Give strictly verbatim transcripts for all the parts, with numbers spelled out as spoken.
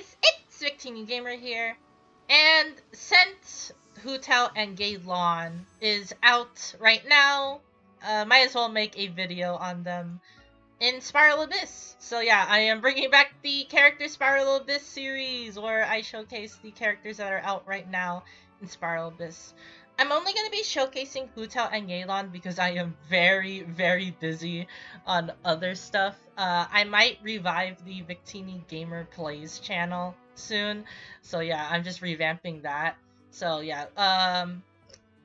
guys, it's Victini Gamer here, and since Hu Tao and Gaylon is out right now, uh, might as well make a video on them in Spiral Abyss. So yeah, I am bringing back the character Spiral Abyss series, where I showcase the characters that are out right now in Spiral Abyss. I'm only going to be showcasing Hu Tao and Yelan because I am very, very busy on other stuff. Uh, I might revive the Victini Gamer Plays channel soon. So yeah, I'm just revamping that. So yeah, um,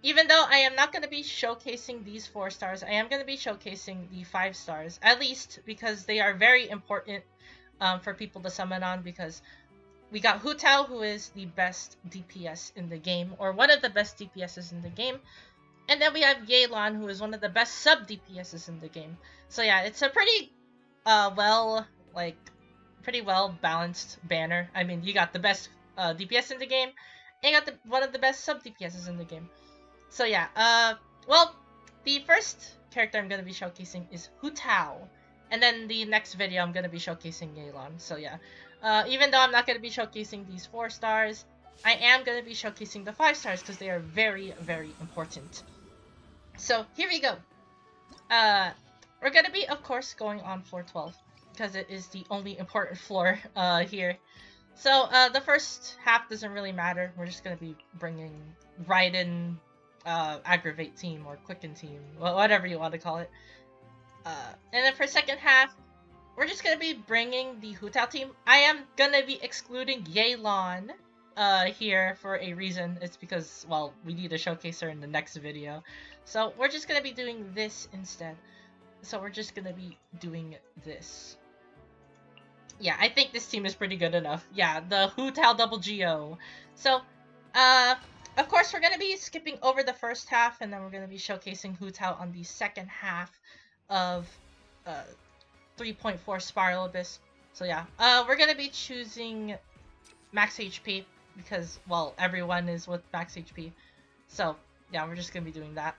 even though I am not going to be showcasing these four stars, I am going to be showcasing the five stars. At least because they are very important um, for people to summon on, because we got Hu Tao, who is the best D P S in the game, or one of the best D P Ses in the game. And then we have Yelan, who is one of the best sub-D P Ses in the game. So yeah, it's a pretty uh, well, like, pretty well-balanced banner. I mean, you got the best uh, D P S in the game, and you got the, one of the best sub-D P Ses in the game. So yeah, uh, well, the first character I'm going to be showcasing is Hu Tao. And then the next video, I'm going to be showcasing Gaylon. So yeah, uh, even though I'm not going to be showcasing these four stars, I am going to be showcasing the five stars because they are very, very important. So here we go. Uh, we're going to be, of course, going on floor twelve because it is the only important floor uh, here. So uh, the first half doesn't really matter. We're just going to be bringing Raiden, uh, Aggravate team, or Quicken team, whatever you want to call it. Uh, and then for second half, we're just going to be bringing the Hu Tao team. I am going to be excluding Yelan uh, here for a reason. It's because, well, we need to showcase her in the next video. So we're just going to be doing this instead. So we're just going to be doing this. Yeah, I think this team is pretty good enough. Yeah, the Hu Tao double G O. So, uh, of course, we're going to be skipping over the first half, and then we're going to be showcasing Hu Tao on the second half of uh, three point four Spiral Abyss. So yeah, uh, we're gonna be choosing max H P because, well, everyone is with max H P. So yeah, we're just gonna be doing that.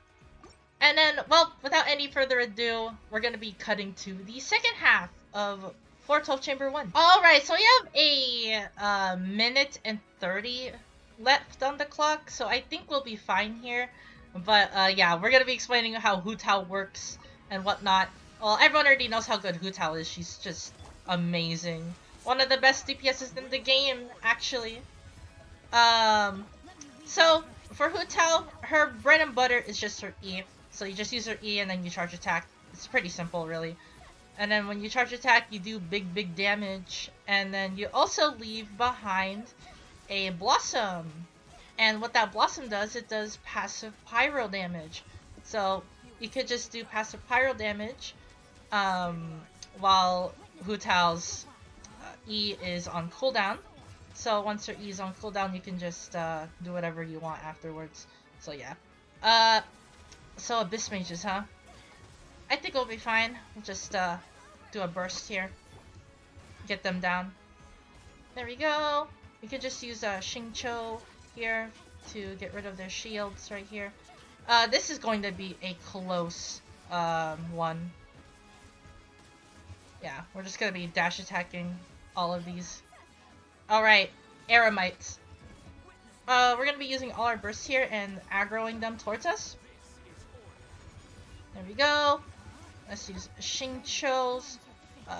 And then, well, without any further ado, we're gonna be cutting to the second half of floor twelve, chamber one. All right, so we have a uh, minute and thirty left on the clock, so I think we'll be fine here. But uh, yeah, we're gonna be explaining how Hu Tao works and whatnot. Well, everyone already knows how good Hu Tao is. She's just amazing. One of the best D P Ses in the game, actually. Um, so, for Hu Tao, her bread and butter is just her E. So you just use her E and then you charge attack. It's pretty simple, really. And then when you charge attack, you do big, big damage. And then you also leave behind a Blossom. And what that Blossom does, it does passive pyro damage. So you could just do passive pyro damage um, while Hu Tao's uh, E is on cooldown. So once her E is on cooldown, you can just uh, do whatever you want afterwards. So yeah. Uh, so Abyss Mages, huh? I think we'll be fine. We'll just uh, do a burst here. Get them down. There we go. You could just use uh, Xingqiu here to get rid of their shields right here. Uh, this is going to be a close um, one. Yeah, we're just going to be dash attacking all of these. Alright, Eremites. Uh, we're going to be using all our bursts here and aggroing them towards us. There we go. Let's use Xingqiu's uh,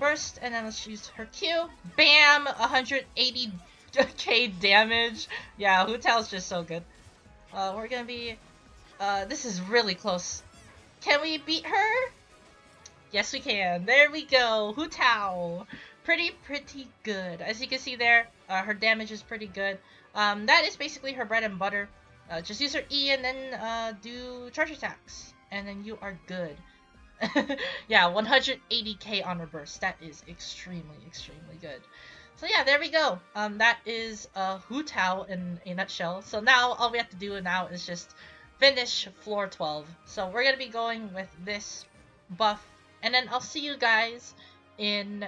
burst, and then let's use her Q. Bam! one hundred eighty K damage. Yeah, Hu Tao's just so good. Uh, we're gonna be, uh, this is really close. Can we beat her? Yes, we can. There we go. Hu Tao. Pretty, pretty good. As you can see there, uh, her damage is pretty good. Um, that is basically her bread and butter. Uh, just use her E and then, uh, do charge attacks. And then you are good. Yeah, one hundred eighty K on her burst. That is extremely, extremely good. So yeah, there we go. Um, that is uh, Hu Tao in a nutshell. So now, all we have to do now is just finish floor twelve. So we're going to be going with this buff. And then I'll see you guys in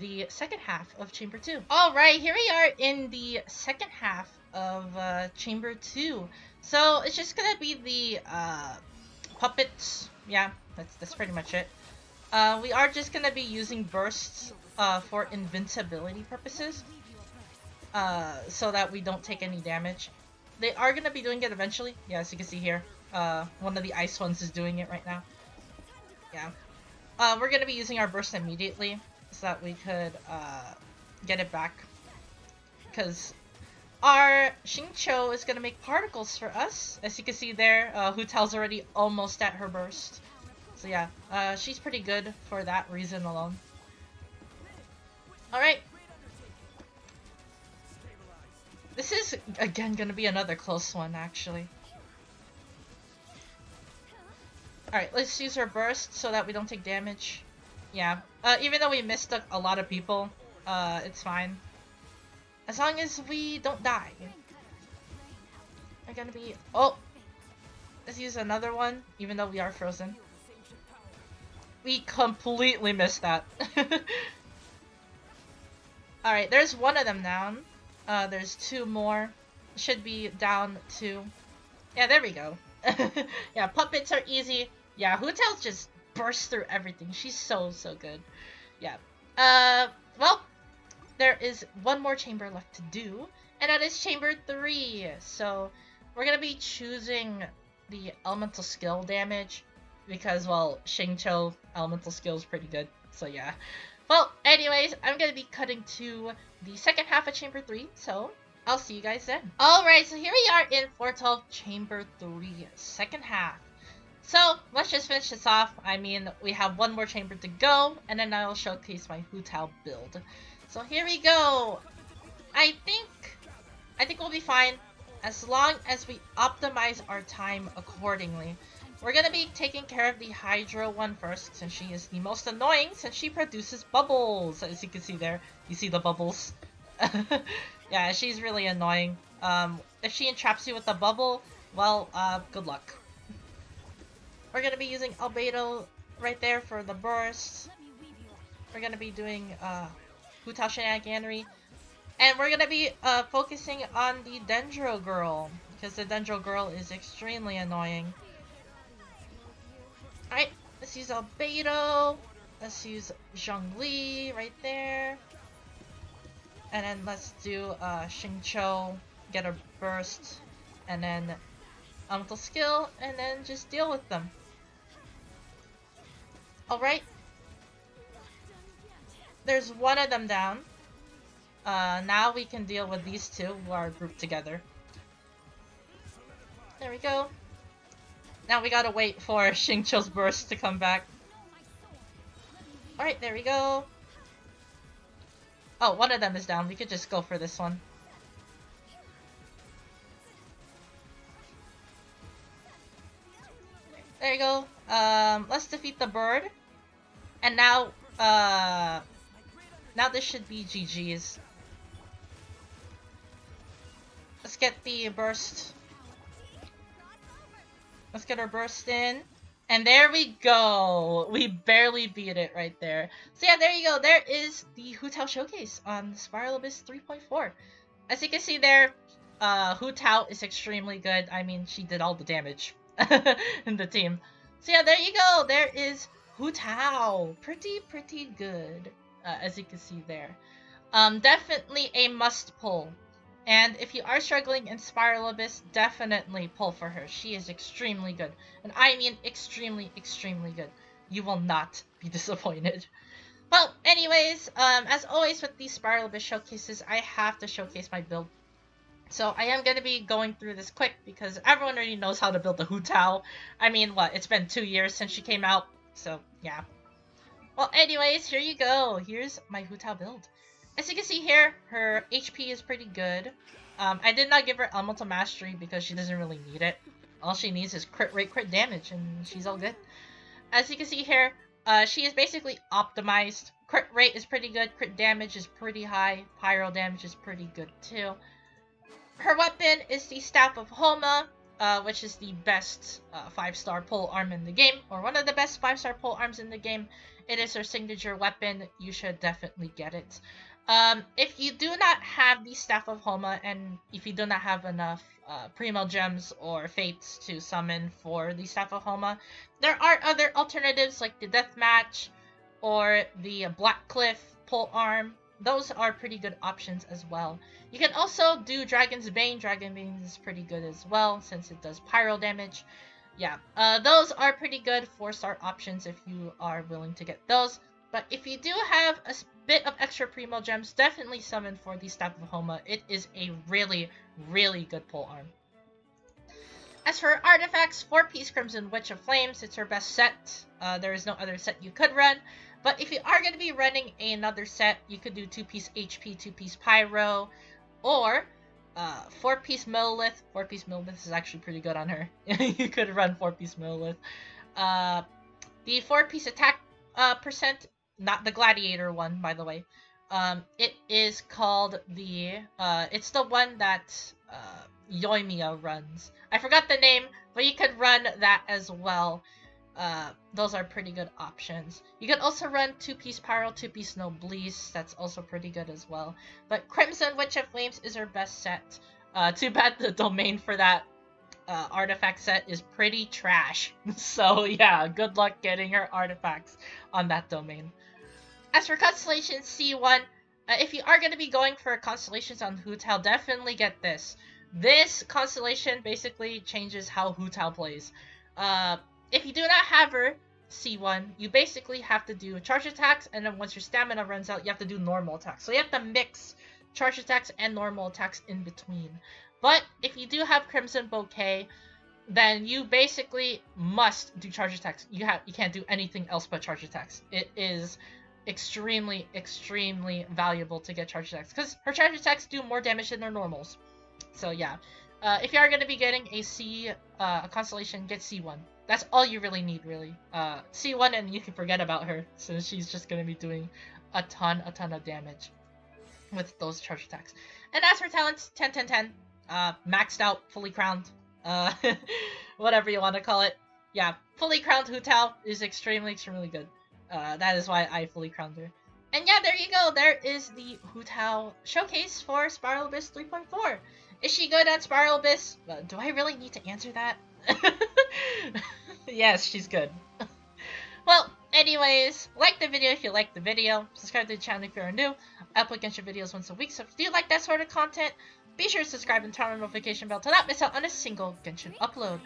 the second half of chamber two. Alright, here we are in the second half of uh, chamber two. So it's just going to be the uh, puppets. Yeah, that's, that's pretty much it. Uh, we are just going to be using bursts uh, for invincibility purposes, uh, so that we don't take any damage. They are going to be doing it eventually. Yeah, as you can see here, uh, one of the ice ones is doing it right now. Yeah. Uh, we're going to be using our burst immediately so that we could uh, get it back. Because our Xingqiu is going to make particles for us. As you can see there, uh, Hu Tao's already almost at her burst. So yeah, uh, she's pretty good for that reason alone. Alright. This is, again, gonna be another close one, actually. Alright, let's use our burst so that we don't take damage. Yeah, uh, even though we missed a, a lot of people, uh, it's fine. As long as we don't die. We're gonna be... Oh! Let's use another one, even though we are frozen. We completely missed that. Alright, there's one of them down. Uh, there's two more. Should be down two. Yeah, there we go. Yeah, puppets are easy. Yeah, Hu Tao just bursts through everything. She's so, so good. Yeah. Uh, well, there is one more chamber left to do, and that is chamber three. So, we're gonna be choosing the elemental skill damage because, well, Xingqiu elemental skill is pretty good. So, yeah. Well, anyways, I'm going to be cutting to the second half of Chamber three, so I'll see you guys then. Alright, so here we are in four twelve Chamber three, second half. So, let's just finish this off. I mean, we have one more chamber to go, and then I'll showcase my Hu Tao build. So here we go! I think, I think we'll be fine, as long as we optimize our time accordingly. We're gonna be taking care of the Hydro one first, since she is the most annoying, since she produces bubbles. As you can see there, you see the bubbles. Yeah, she's really annoying. Um, if she entraps you with a bubble, well, uh, good luck. We're gonna be using Albedo right there for the burst. We're gonna be doing uh, Hu Tao shenaniganery, and we're gonna be uh, focusing on the Dendro Girl because the Dendro Girl is extremely annoying. Alright, let's use Albedo, let's use Zhongli right there, and then let's do uh, Xingqiu, get a burst, and then elemental skill, and then just deal with them. Alright, there's one of them down. Uh, now we can deal with these two who are grouped together. There we go. Now we gotta wait for Xingqiu's burst to come back. Alright, there we go. Oh, one of them is down. We could just go for this one. There you go. Um, let's defeat the bird. And now, uh, now this should be G G's. Let's get the burst. Let's get our burst in. And there we go! We barely beat it right there. So yeah, there you go. There is the Hu Tao Showcase on Spiral Abyss three point four. As you can see there, uh, Hu Tao is extremely good. I mean, she did all the damage in the team. So yeah, there you go. There is Hu Tao. Pretty, pretty good, uh, as you can see there. Um, definitely a must pull. And if you are struggling in Spiral Abyss, definitely pull for her. She is extremely good. And I mean extremely, extremely good. You will not be disappointed. Well, anyways, um, as always with these Spiral Abyss showcases, I have to showcase my build. So I am going to be going through this quick because everyone already knows how to build the Hu Tao. I mean, what? It's been two years since she came out. So, yeah. Well, anyways, here you go. Here's my Hu Tao build. As you can see here, her H P is pretty good. Um, I did not give her Elemental Mastery because she doesn't really need it. All she needs is crit rate, crit damage, and she's all good. As you can see here, uh, she is basically optimized. Crit rate is pretty good, crit damage is pretty high, pyro damage is pretty good too. Her weapon is the Staff of Homa, uh, which is the best uh, five star pole arm in the game, or one of the best five star pole arms in the game. It is her signature weapon, you should definitely get it. Um, if you do not have the Staff of Homa, and if you do not have enough uh, Primo Gems or Fates to summon for the Staff of Homa, there are other alternatives like the Deathmatch or the Blackcliff polearm. Those are pretty good options as well. You can also do Dragon's Bane. Dragon's Bane is pretty good as well since it does pyro damage. Yeah, uh, those are pretty good four star options if you are willing to get those. But if you do have a bit of extra Primo Gems, definitely summon for the Staff of Homa. It is a really, really good polearm. As for artifacts, four piece Crimson Witch of Flames, it's her best set. Uh, there is no other set you could run. But if you are going to be running another set, you could do two piece H P, two piece Pyro, or uh, four piece Millelith. four piece Millelith is actually pretty good on her. You could run four piece Millelith. Uh, the four piece attack uh, percent, not the Gladiator one, by the way. Um, it is called the... Uh, it's the one that... Uh, Yoimiya runs. I forgot the name, but you could run that as well. Uh, those are pretty good options. You could also run two piece Pyro, two piece Noblesse. That's also pretty good as well. But Crimson Witch of Flames is her best set. Uh, too bad the domain for that uh, artifact set is pretty trash. So yeah, good luck getting her artifacts on that domain. As for Constellation C one, uh, if you are going to be going for Constellations on Hu Tao, definitely get this. This constellation basically changes how Hu Tao plays. Uh, if you do not have her C one, you basically have to do charge attacks, and then once your stamina runs out, you have to do normal attacks. So you have to mix charge attacks and normal attacks in between. But if you do have Crimson Bokeh, then you basically must do charge attacks. You have you can't do anything else but charge attacks. It is extremely, extremely valuable to get charge attacks because her charge attacks do more damage than their normals. So yeah, uh, if you are going to be getting a C, uh, a Constellation, get C one. That's all you really need, really. Uh, C one, and you can forget about her, since she's just going to be doing a ton, a ton of damage with those charge attacks. And as for talents, ten, ten, ten, uh, maxed out, fully crowned, uh, whatever you want to call it. Yeah, fully crowned Hu Tao is extremely, extremely good. Uh, that is why I fully crowned her. And yeah, there you go. There is the Hu Tao showcase for Spiral Abyss three point four. Is she good at Spiral Abyss? Uh, do I really need to answer that? Yes, she's good. Well, anyways, like the video if you like the video. Subscribe to the channel if you're new. I upload Genshin videos once a week, so if you do like that sort of content, be sure to subscribe and turn on the notification bell to not miss out on a single Genshin upload.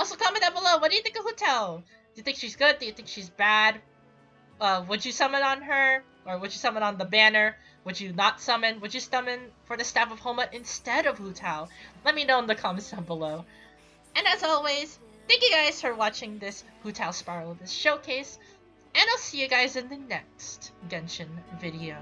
Also, comment down below, what do you think of Hu Tao? Do you think she's good? Do you think she's bad? Uh, would you summon on her? Or would you summon on the banner? Would you not summon? Would you summon for the Staff of Homa instead of Hu Tao? Let me know in the comments down below. And as always, thank you guys for watching this Hu Tao Spiral Abyss showcase. And I'll see you guys in the next Genshin video.